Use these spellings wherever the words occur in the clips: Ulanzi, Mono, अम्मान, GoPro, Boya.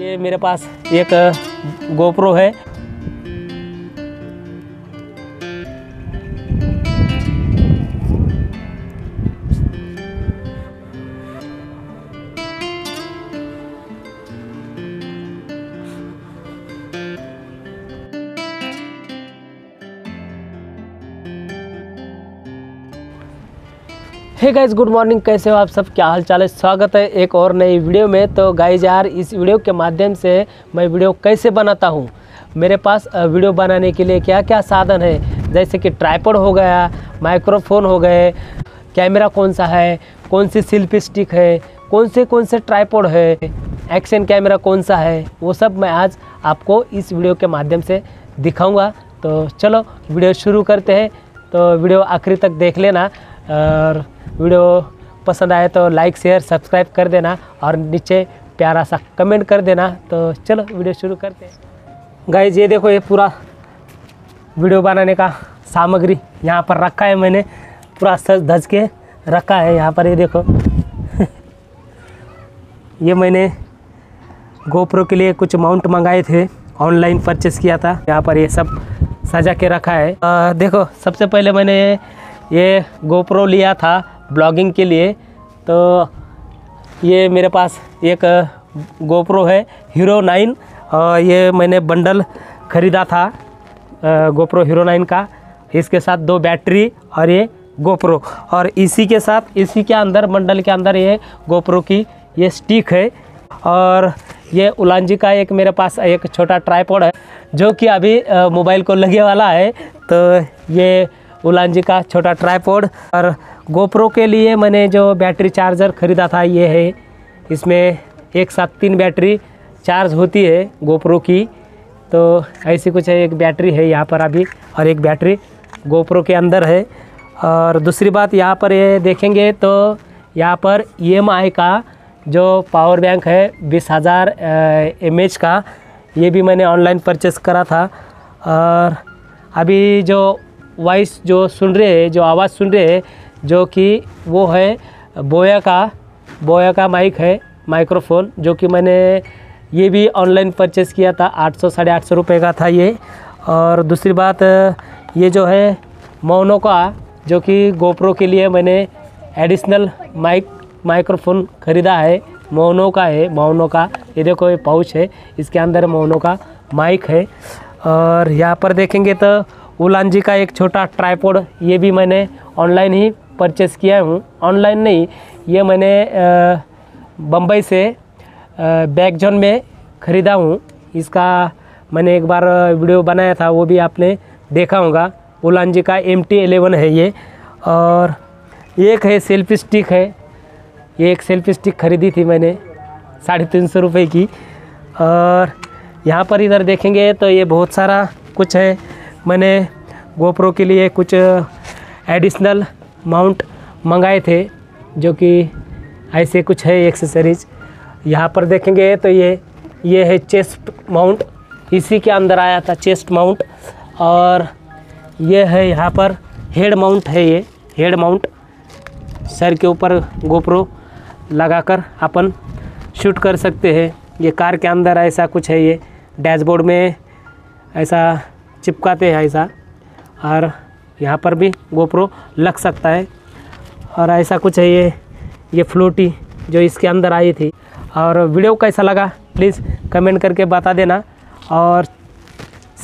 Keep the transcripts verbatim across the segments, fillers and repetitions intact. ये मेरे पास एक GoPro है। हे गाइज़, गुड मॉर्निंग, कैसे हो आप सब, क्या हाल चाल है। स्वागत है एक और नई वीडियो में। तो गाइज़ यार, इस वीडियो के माध्यम से मैं वीडियो कैसे बनाता हूँ, मेरे पास वीडियो बनाने के लिए क्या क्या साधन है, जैसे कि ट्राइपॉड हो गया, माइक्रोफोन हो गए, कैमरा कौन सा है, कौन सी सेल्फी स्टिक है, कौन से कौन से ट्राइपॉड है, एक्शन कैमरा कौन सा है, वो सब मैं आज आपको इस वीडियो के माध्यम से दिखाऊँगा। तो चलो वीडियो शुरू करते हैं। तो वीडियो आखिरी तक देख लेना और वीडियो पसंद आए तो लाइक शेयर सब्सक्राइब कर देना और नीचे प्यारा सा कमेंट कर देना। तो चलो वीडियो शुरू करते हैं। गाइज ये देखो, ये पूरा वीडियो बनाने का सामग्री यहाँ पर रखा है, मैंने पूरा सज धज के रखा है यहाँ पर। ये देखो ये मैंने GoPro के लिए कुछ माउंट मंगाए थे, ऑनलाइन परचेस किया था। यहाँ पर ये सब सजा के रखा है। आ, देखो सबसे पहले मैंने ये GoPro लिया था ब्लॉगिंग के लिए। तो ये मेरे पास एक GoPro है हीरो नाइन, और ये मैंने बंडल ख़रीदा था GoPro हीरो नाइन का, इसके साथ दो बैटरी और ये GoPro, और इसी के साथ इसी के अंदर बंडल के अंदर ये GoPro की ये स्टिक है। और ये उलांजी का एक मेरे पास एक छोटा ट्राइपॉड है जो कि अभी मोबाइल को लगे वाला है। तो ये उलांजी का छोटा ट्राइपॉड। और GoPro के लिए मैंने जो बैटरी चार्जर ख़रीदा था ये है, इसमें एक साथ तीन बैटरी चार्ज होती है GoPro की। तो ऐसी कुछ है, एक बैटरी है यहाँ पर अभी और एक बैटरी GoPro के अंदर है। और दूसरी बात, यहाँ पर ये देखेंगे तो यहाँ पर E M I का जो पावर बैंक है बीस हज़ार एम एच का, ये भी मैंने ऑनलाइन परचेस करा था। और अभी जो वॉइस जो सुन रहे हैं, जो आवाज़ सुन रहे हैं, जो कि वो है बोया का बोया का माइक है, माइक्रोफोन, जो कि मैंने ये भी ऑनलाइन परचेस किया था, आठ सौ साढ़े आठ सौ रुपये का था ये। और दूसरी बात, ये जो है मोनो का, जो कि GoPro के लिए मैंने एडिशनल माइक माइक्रोफोन ख़रीदा है, मोनो का है मोनो का ये देखो ये पाउच है, इसके अंदर मोनो का माइक है। और यहाँ पर देखेंगे तो उलांजी का एक छोटा ट्राइपॉड, ये भी मैंने ऑनलाइन ही परचेस किया हूँ। ऑनलाइन नहीं, ये मैंने बम्बई से बैगजॉन में ख़रीदा हूँ। इसका मैंने एक बार वीडियो बनाया था, वो भी आपने देखा होगा। उलांजी का एम टी इलेवन है ये। और एक है सेल्फी स्टिक है, ये एक सेल्फी स्टिक ख़रीदी थी मैंने साढ़े तीन सौ रुपये की। और यहाँ पर इधर देखेंगे तो ये बहुत सारा कुछ है, मैंने GoPro के लिए कुछ एडिशनल माउंट मंगाए थे, जो कि ऐसे कुछ है एक्सेसरीज। यहाँ पर देखेंगे तो ये ये है चेस्ट माउंट, इसी के अंदर आया था चेस्ट माउंट। और ये है यहाँ पर हेड माउंट है, ये हेड माउंट, सर के ऊपर GoPro लगाकर अपन शूट कर सकते हैं। ये कार के अंदर ऐसा कुछ है, ये डैशबोर्ड में ऐसा चिपकाते हैं ऐसा, और यहाँ पर भी GoPro लग सकता है। और ऐसा कुछ है ये ये फ्लोटी जो इसके अंदर आई थी। और वीडियो कैसा लगा प्लीज़ कमेंट करके बता देना, और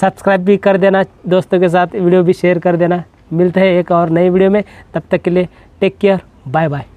सब्सक्राइब भी कर देना, दोस्तों के साथ वीडियो भी शेयर कर देना। मिलते हैं एक और नई वीडियो में, तब तक के लिए टेक केयर, बाय बाय।